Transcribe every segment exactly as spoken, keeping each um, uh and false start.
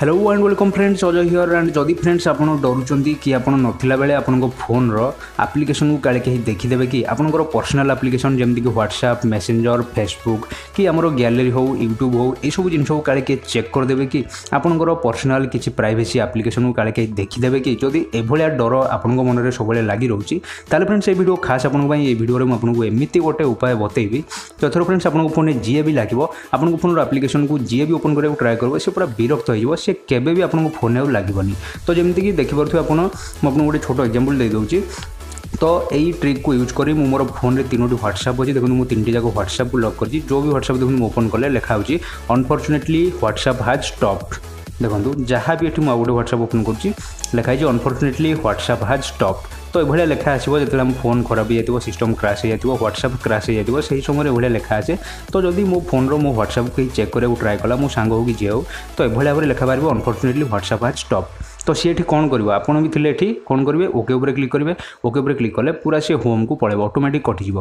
Hello and welcome friends Ajay here and जदि friends आप डरुँच कि आप नाला बेले आप फोन आप्लिकेशन को काले कहीं देखीदेवे कि आपंकर पर्सनाल आप्लिकेशन जमीक ह्वाट्सअप मेसेंजर फेसबुक कि आम गैलरी हो यूट्यूब हो यू जिन काले किए चेक करदे कि आपंकर पर्सनाल किसी प्राइवेसी आप्लिकेशन को काले कहीं देखीदेवे कि जदि एभलिया डर आप मनरे सब लगी रोचे ताल फ्रेंड्स ये वीडियो खास आपंपाई वीडियो में आपको एमती गोटे उपाय बतेबी तो थोड़ा फ्रेंड्स आपको फोन में जी भी लगे आपको फोन आप्लिकेशन को जी भी ओपन करा ट्राए करेंगे से पूरा विरक्त हो से केबे भी आपको फोन आउ लगे तो जमीक देखिपे आपको गोटे छोट एग्जाम्पल दे दूसरी तो यही ट्रिक को यूज करी मोर फोन रे तीनोटी ह्वाट्सअप अच्छी देखो मुझे तीन जाक ह्वाट्सअप को लॉक करी जो भी ह्वाट्सअप देखो मुझे ओपन कले लिखा होची अनफॉर्चुनेटली ह्वाट्सअप हाज स्टॉप्ड देखो जहाँ भी ये मुझे गोटे ह्वाट्सअप ओपन करुच्ची लिखाई अनफॉर्चुनेटली ह्वाट्सअप हाज स्टॉप्ड तो यह लेखा आसो जो आम फोन खराब हो जाए सिस्टम क्राश हो जाए ह्वाट्सअप क्राश हो जाए से समय यह लेखा आसे तो जब मो फोन रो मो ह्वाट्सअप को चेक करा ट्राए कला मो सांग हो कि जे हो तो यह भाव में लेखा पार्बे अनफॉर्चुनेटली ह्वाट्सअप हाज स्टॉप्ड तो सी एठी कौन कर आपड़ भी थे ये कौन करेंगे ओके उपरे क्लिक करेंगे ओके उपरे क्लिक कले पूरा सी होम को पड़े ऑटोमेटिक कटिज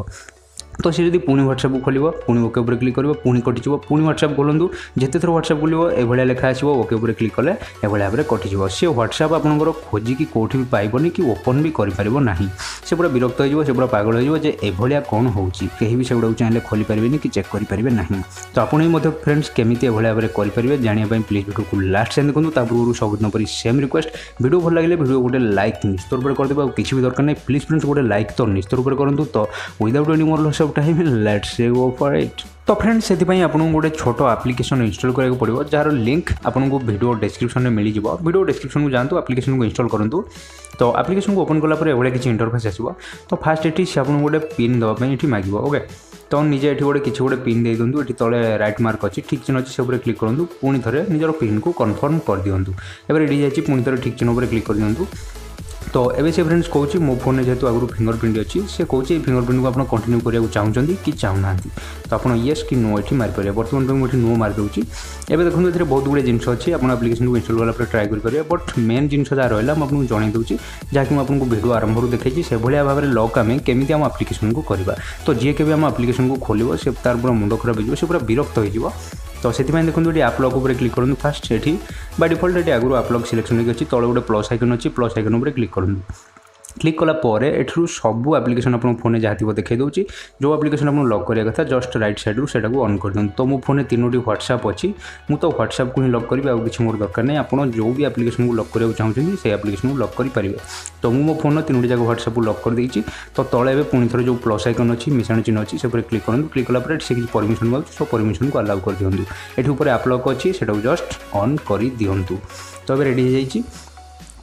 तो सी जब पुणी ह्वाट्सअप खोल पुणी ओके उपरे क्लिक कर पुणी कटिज पुणी ह्वाट्सअप खोलूँ जिते थर ह्वाट्सअप खोलो एभलिया लेखा आसो ओके उपरे क्लिक कले एभलिया भाव में कटिज से ह्वाट्सअप आपंकर खोजिकी कोठी भी पाइबनी कि ओपन भी करें ना से पूरा विरक्त हो से पूरा पागल हो एभलिया कौन होची कहीं भी सेगुड़ा चाहे खोली पारे कि चेक करें ना तो आपड़ी फ्रेंड्स केमिति एभलिया भाव में करेंगे जानापी प्लीज वीडियो को लास्ट से देखो पूर्व सबुदिन पर सेम रिक्वेस्ट वीडियो भल लगे वीडियो गोटे लाइक निश्चर पर करदे और किसी भी दरकार नहीं प्लीज फ्रेंड्स गोटे लाइक तो निश्चर पर करूँ तो without any more loss of time let's go for it. तो फ्रेंड्स से आपको गोटे छोट आप्लिकेशन इंस्टॉल कराक पड़ो जार लिंक आपको वीडियो डिस्क्रिप्शन में मिल जाए वीडियो डिस्क्रिप्शन को जातु आप्लिकेशन को इंस्टॉल करूँ तो आप्लिकेशन को ओपन कलापर एभलिया किसी इंटरफेस आसो तो फास्ट ये सी आपको गोटे पिन देवाई ये मागे ओके तो निजे ये गोटे किसी गोटे पिन दे दिंतु ये तले राइट मार्क अच्छी ठीक चिन्ह अच्छी से क्लिक करूँ पुणी थे निजर पिन को कनफर्म कर दिंतु एवं ये जाइए पुणी थे ठीक चिन्ह क्लिक कर दिंतु तो एवं से फ्रेंड्स कौन मो फोन में जेहतु आगुरी फिंगरप्रिंट अच्छी से कौन फिंगरप्रिंट को आप कंटिन्यू करा चाहते कि चाहूना तो आप येस कि नो ये मारिपर बर्तमान में मुझे नो मारिदे एवं देखो ये बहुत गुड़े जिन अच्छी आप आप्लिकेशन को इंस्टॉल कलापर ट्राए करेंगे बट मेन जिन जहाँ रहा आपको जन दूसरी जहाँकि आपको वीडियो आरंभ देखी से भाया भाव में लॉक आम केमी आम आप्लिकेशन को करवा तो जी के आम आप्लिकेशन को खोलो से तार पूरा मुंड खराब हो पूरा विरक्त हो तो से देखो ये आप लॉक पर क्लिक करूँ फास्ट से डिफॉल्ट ये आगुरी आप लॉक सिलेक्शन होगी अच्छी तले गोटे प्लस आइकन अच्छी प्लस आइकन पर क्लिक करूँ क्लिक कलापर एठू सबू आप्लिकेशन आप फोन जहाँ थी देखे दूसरी जो आप्लिकेशन आपको लॉक करा कथा जस्ट रईट साइड रू से अन कर दिखाँ तो मो फोन में तीनोटी ह्वाट्सअप अच्छी मुझे तो ह्वाट्सअप को ही लॉक करी आउ किसी मोर दरकार नहीं आपड़ जो भी आप्लिकेशन को लॉक करा चाहूँगी से आप्लिकेशन को लॉक करेंगे तो मो फोन तीनोटी जगह ह्वाट्सअप को लॉक कर देती तो तले पुणी थे जो प्लस आइकन अच्छी मिशाण चिन्ह अच्छी से क्लिक करूँ क्लिक कलापर से किसी परमिशन मांग सब परमिशन को अलाउ कर दिखाँ ये उपर आप लॉक अच्छी से जस्ट अन कर दिखाँ तो रेडी हो जाइए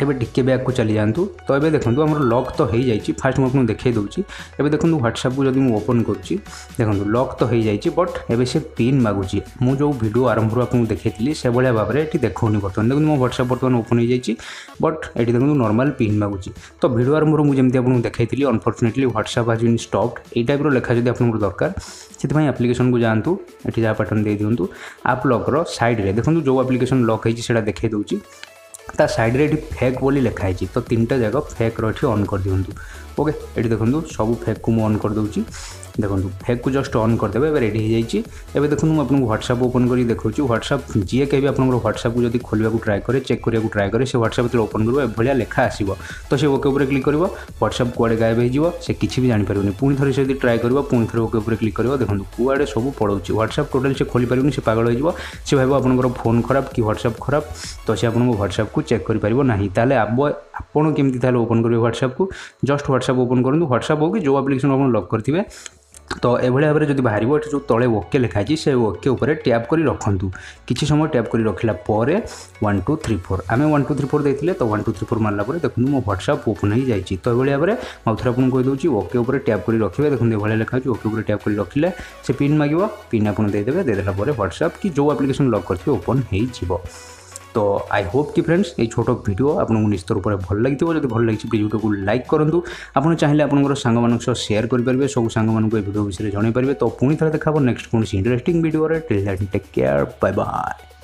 एबे टिके बैक को चली जातु तो ये देखो आम लॉक तो हो जाए फास्ट मुझे देखे दूसरी एबे देखो ह्वाट्सअप को जब मुझे ओपन करुँची देखो लॉक तो हो जाए बट एबे से पिन मागुच मुझे जो वीडियो आरंभ आपको देखे से भाया भाव में ये देखनी बर्तमान देखो मो ह्वाट्सअप बर्तमान ओपन हो जाए बट ये देखो नॉर्मल पिन मागुच तो वीडियो आरंभ मुझे आपको देखी अनफॉर्चुनेटली ह्वाट्सअप आज इन स्टॉप्ड ये टाइप रेखा जब आप दरकार से आप्लिकेशन को जातु ये जहाँ पैटर्न दे दिंतु आप लॉक साइड में देखो जो आप्लिकेशन लॉक होता देखे दूसरी ता साइड रे फेक बोली लिखाई तो तीन टा जगह फेक रही ऑन कर दिंतु ओके ये देखो सब फेक को मुझे ऑन कर दूसरी देखो फेक को जस्ट ऑन करदे एवं रेडी हो जाइए एवं देखो मुझे ह्वाट्सअप ओपन कर देखिए ह्वाट्सअप जी के भी आप ह्वाट्सअप को जब खोलिया ट्राए करे चेक करा ट्राए करे से ह्वाट्सअप जो ओपन कर भाया लेखा आसो तो से ओके ऊपर क्लिक कर ह्वाट्सअप कुआड़े गायब हो से किसी भी जानी पारबनी पुणी थे से ट्राए कर पुणी थे ओके ऊपर क्लिक कर देखो कुआड़े सब पड़ोसी ह्वाट्सअप टोटाल से खोली पारबनी से पागल हो से भाव आपंकर फोन खराब कि ह्वाट्सअप खराब तो से आपको ह्वाट्सअप को चेक करें आपड़ केमती ओपन करेंगे ह्वाट्सअप को जस्ट ह्वाट्सअप ओपन करूँ ह्वाट्सअप हो कि जो आप्लिकेशन आप लॉक करेंगे तो एभलिया भाव में जो बाहर जो तले ओके लिखाई से ओके ऊपर टैप कर रखु किसी समय टैप कर रखला वन टू थ्री फोर आम वन टू थ्री फोर देते तो वन टू थ्री फोर मार्ला देखो मो ह्वाट्सअप ओपन हो जाए तो यह भाव में माउथर आपको कही दूसरी ओके ऊपर टैप कर रखे देखो ये लिखा ओके ऊपर टैप कर रखिले से पिन मागे पिन आपको देदेवे देदेला ह्वाट्सअप कि जो आप्लिकेशन लॉक करते ओपन हो तो आई होप कि फ्रेंड्स ये छोटो वीडियो आपको निश्चित रूप से भल लगी जब भल लगी प्लीज वीडियो को लाइक करूँ आप चाहिए आपंकर सांग सेयार करेंगे सब सांग वीडियो विषय में जन पारे तो पुणी थे देखा नेक्स्ट कौन interesting video till that take care bye bye.